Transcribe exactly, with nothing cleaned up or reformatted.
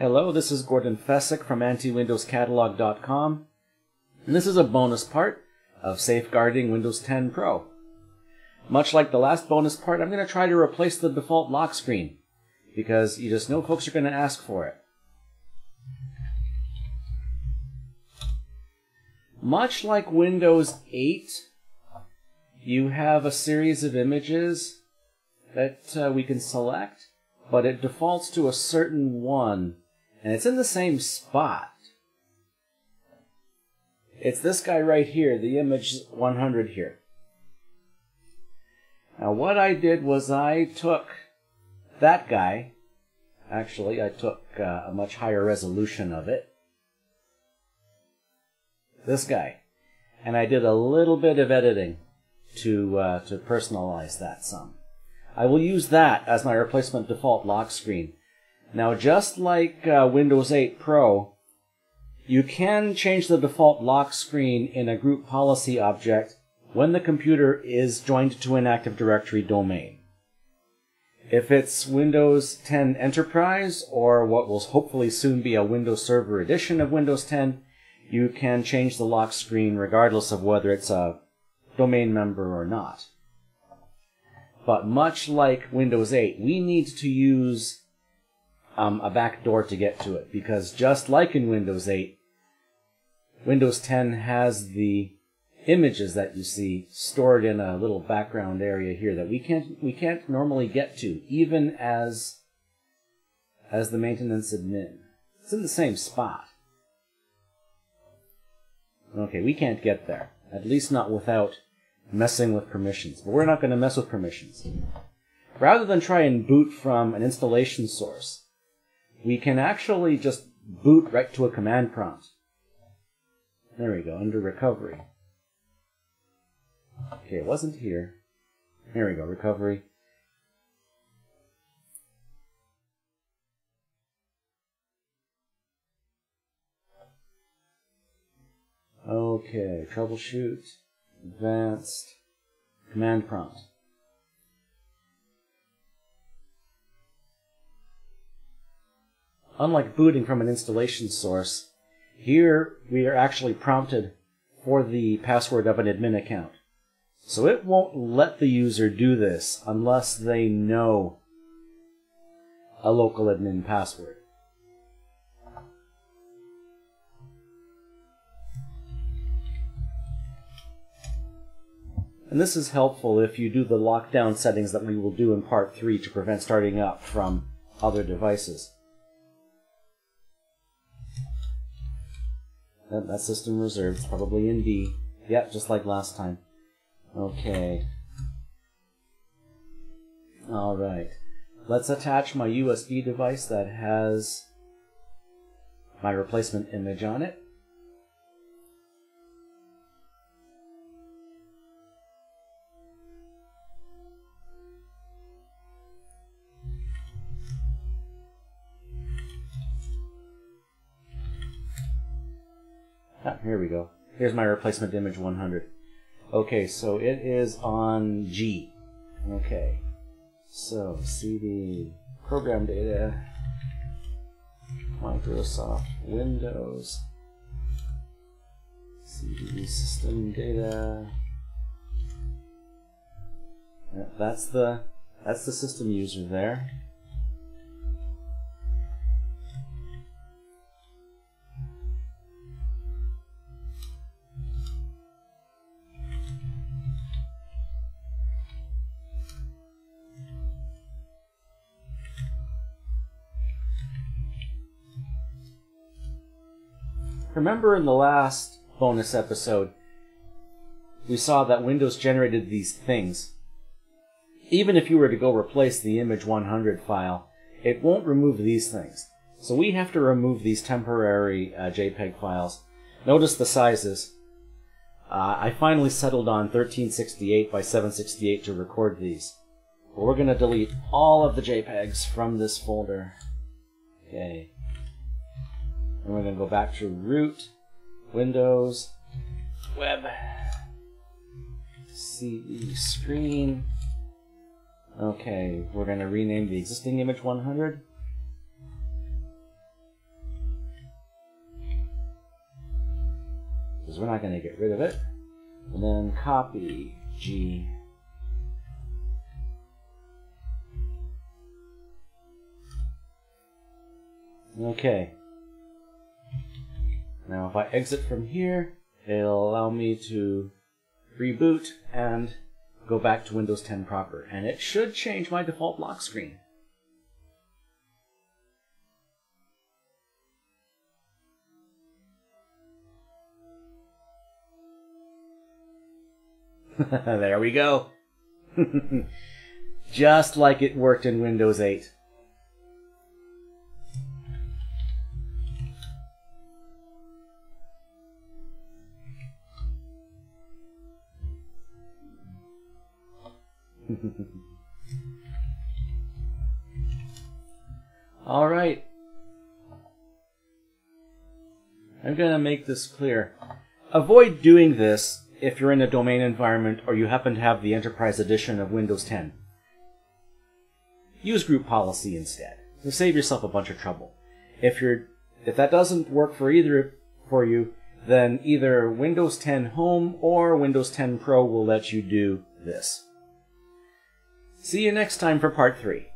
Hello, this is Gordon Fessick from Anti Windows Catalog dot com, and this is a bonus part of safeguarding Windows ten Pro. Much like the last bonus part, I'm going to try to replace the default lock screen, because you just know folks are going to ask for it. Much like Windows eight, you have a series of images that uh, we can select, but it defaults to a certain one. And it's in the same spot. It's this guy right here, the image one hundred here. Now what I did was I took that guy. Actually, I took uh, a much higher resolution of it. This guy. And I did a little bit of editing to, uh, to personalize that some. I will use that as my replacement default lock screen. Now, just like uh, Windows eight Pro, you can change the default lock screen in a group policy object when the computer is joined to an Active Directory domain. If it's Windows ten Enterprise, or what will hopefully soon be a Windows Server edition of Windows ten, you can change the lock screen regardless of whether it's a domain member or not. But much like Windows eight, we need to use Um, a back door to get to it, because just like in Windows eight, Windows ten has the images that you see stored in a little background area here that we can't we can't normally get to, even as as the maintenance admin. It's in the same spot. Okay, we can't get there, at least not without messing with permissions. But we're not going to mess with permissions. Rather than try and boot from an installation source, we can actually just boot right to a command prompt. There we go, under recovery. Okay, it wasn't here. Here we go, recovery. Okay, troubleshoot, advanced, command prompt. Unlike booting from an installation source, here we are actually prompted for the password of an admin account. So it won't let the user do this unless they know a local admin password. And this is helpful if you do the lockdown settings that we will do in part three to prevent starting up from other devices. That system reserved, probably in B. Yep, just like last time. Okay. Alright. Let's attach my U S B device that has my replacement image on it. Ah, here we go. Here's my replacement image one hundred. Okay, so it is on G. Okay. So, C D, program data, Microsoft Windows, C D system data. That's the, that's the system user there. Remember in the last bonus episode, we saw that Windows generated these things. Even if you were to go replace the image one hundred file, it won't remove these things. So we have to remove these temporary uh, JPEG files. Notice the sizes. Uh, I finally settled on thirteen sixty-eight by seven sixty-eight to record these. But we're going to delete all of the JPEGs from this folder. Okay. And we're going to go back to root, Windows, web, C D screen. Okay, we're going to rename the existing image one hundred. because we're not going to get rid of it. And then copy G. Okay. Now if I exit from here, it'll allow me to reboot and go back to Windows ten proper. And it should change my default lock screen. There we go. Just like it worked in Windows eight. All right. I'm going to make this clear. Avoid doing this if you're in a domain environment or you happen to have the Enterprise Edition of Windows ten. Use group policy instead. So save yourself a bunch of trouble. If you're if that doesn't work for either for you, then either Windows ten Home or Windows ten Pro will let you do this. See you next time for part three.